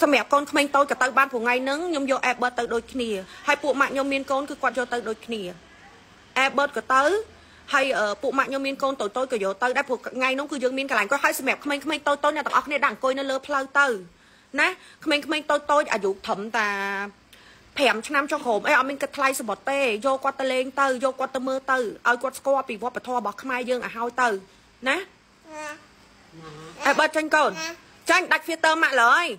Xem mẹ con không tôi cả tao ban của ngày nắng nhom vô Albert tới đôi kia hay phụ mẹ nhom miên con cứ quạt vô tới đôi kia Albert của tao hay ở phụ mẹ nhom miên con tôi cứ vô tới đã phụ ngày nó cứ dương miên cả lành có hay xem mẹ không tôi nhà tao ở đây đằng coi nó lơ plau tới nè không tôi à dụ thẩm ta thèm năm cho khổ ấy mình cái thay sự bọt tê vô quạt tê lên tới vô quạt tê mưa tới ai quạt score bị vót bật thò bọt mai dương à hao tới nè Albert tranh con tranh đặt phía tơ mạ lời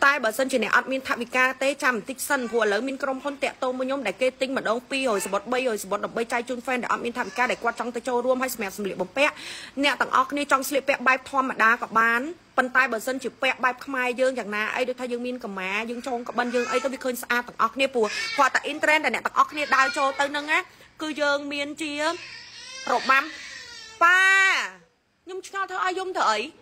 tai bà sân chỉ nẹt ăn miên thạm bị ca té chằm tích sân của lớn miên crom con tẹt tôm với nhóm đại kê tinh mà đông pi rồi sờ bọt bay rồi sờ bọt đập bay chai chun fan để ăn miên thạm ca để quạt trong tơ châu rôm hay mèo sầm liệp bấm pẹt nẹt tặng óc này trong sliệp pẹt bay thom mà đá cọp bán bàn tay bà sân chỉ pẹt bay khai dương chẳng nà ấy đôi thay dương miên cầm má dương tròn cọp ban dương ấy tôi bị khơi xa tặng óc này bùa qua tại internet để nẹt tặng óc này đào châu tới nâng á cứ dương miên chia rộp mắm pa nhưng sao thưa ai dung thời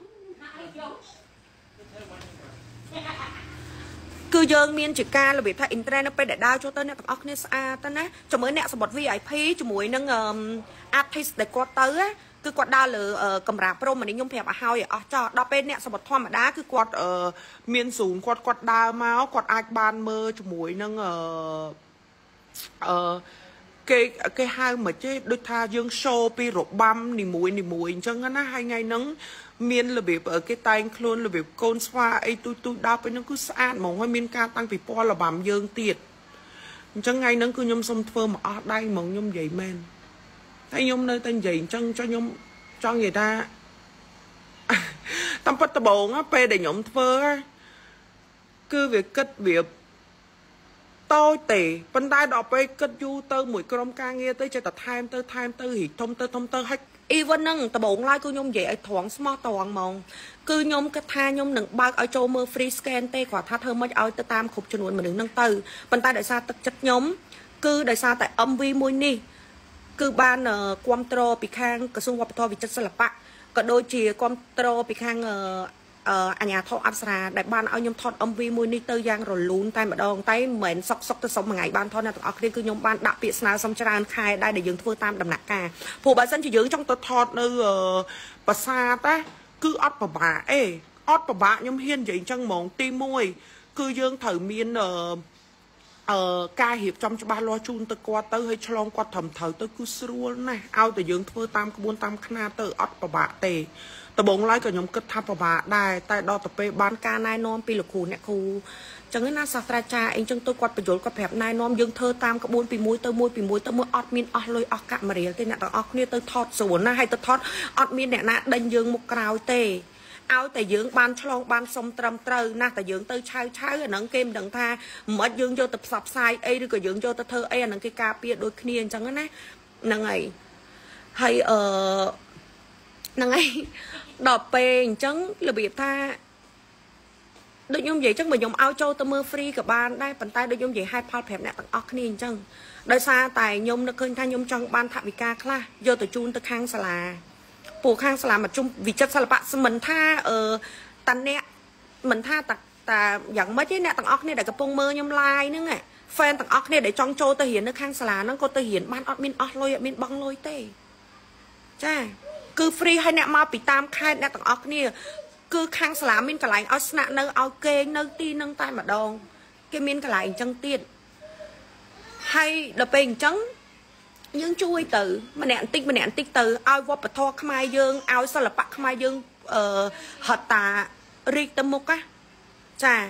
cứ dương miên chỉ ca là bị thay internet nó phải để đào cho tới nè tao a tới nè cho mới nè sập bọt VIP cho mũi nâng artist để qua tới á cứ quạt đào lừa cầm rạp pro mà đi nhung phèm à hao vậy cho đào bên nè sập bọt thom mà đá cứ quạt miên súng quạt quạt đào máu quạt ai ban mơ cho mũi nâng cái hai mà chứ đôi tha dương show pi rộp băm nỉ mũi cho nên nó hai ngày nắng miên là bị ở cái tay luôn là bị con xoa ấy tôi đau với nó cứ sát mỏng hay miên ca tăng vì po là bám dương tiệt chẳng ngay nó cứ nhom xong phơ mà ở đây mỏng nhom dậy men thấy nhom nơi tên dậy chân cho nhom cho người ta tâm phát bồn á pe để nhom phơ cứ việc kết việc tôi tỉ vấn đai đọc về kết du tơ mũi crom ca nghe tới cho tập time tơ hỉ thông tơ hết even nâng tập bổng lai cứ nhom dễ thoáng smart toàn mong cứ nhom cái tha nhom nâng ba ở châu mơ free scan tê quả tha thơ mới ở tơ tam khục cho nguồn mà đứng nâng từ vấn đai đại sa tập chất nhóm cứ đại sa tại âm vi môi ni cứ ban quam tro bị khang cơ xung quanh tho bị chất sơ lập bạc có đôi chìa quam tro bị khang nhà thọ áp xà đại ban ao nhom thọ âm vi môi ni tơ giang rồi lún tay mà đòn tay mền sọc tới sống mà ngày ban thọ này tao cứ nhom ban đạp bị xà xong tràn khai đây để dừng thưa tam đầm nạc cả phụ bà dân chỉ dưỡng trong tơ thọ nơi bà xa ta cứ ót bà bà ê ót bà bà nhom hiên vậy chân mỏng tim môi cứ dương thử miên ca hiệp trong cho ba lo chun tơ qua tơ hơi chlong qua thầm thở tơ cứ srua này ao tơ dưỡng thưa tam bốn tam khna tơ ót bà bà tề tập bóng lái của nhóm cất tháp vào bà đài tại đo tập về bán ca nai non pi lục khu nẹt khu chẳng cái na sạt ra cha anh chẳng tôi quạt bị rối quạt hẹp nai non dương thơ tam các bốn pi mũi tơ mũi ót min ót lôi ót cạ mà để tên nẹt ót kia tơ thọt sồn na hay tơ thọt ót min nẹt na đành dương một cào tề áo tại dương ban chlong ban sông trầm trơ na tại dương tơ chai ở nắng kem đằng tha mà dương vô tập sập sai ấy rồi cả dương vô tơ thơ ấy nắng cái cà pia đôi kia chẳng cái này nắng ấy hay nắng ấy đọc về chẳng là bị tha đôi nhung vậy chẳng mình dùng ao châu tơ free cả ban đây bàn tay đôi nhung vậy hai pha phèm nè tặng oxy chẳng đời xa tài nhung nó khơi tha nhung trong ban thạm bị ca kha vô từ chun từ khang xà là phủ khang xà là mà chung vì chất xà là bạn mình tha ở tàn nè mình tha tà dạng mấy cái nè tặng oxy để cái pông mơ nhung lai nữa nè fan tặng oxy để trong châu tơ hiển nó khang xà là nó có tơ hiển ban oxy lôi min băng lôi tê cha cứ free hay nè mà bị tam khai nè tặng óc nè cứ khang xả miên cả lại óc nè nơ ok nơ ti nâng tay mà đòn cái miên cả lại chân tiền hay đập bền trắng nhưng chui từ mà nè tích từ ao qua bờ thọ khai dương ao sao là bắc khai dương hợp tà riêng tâm mục á chà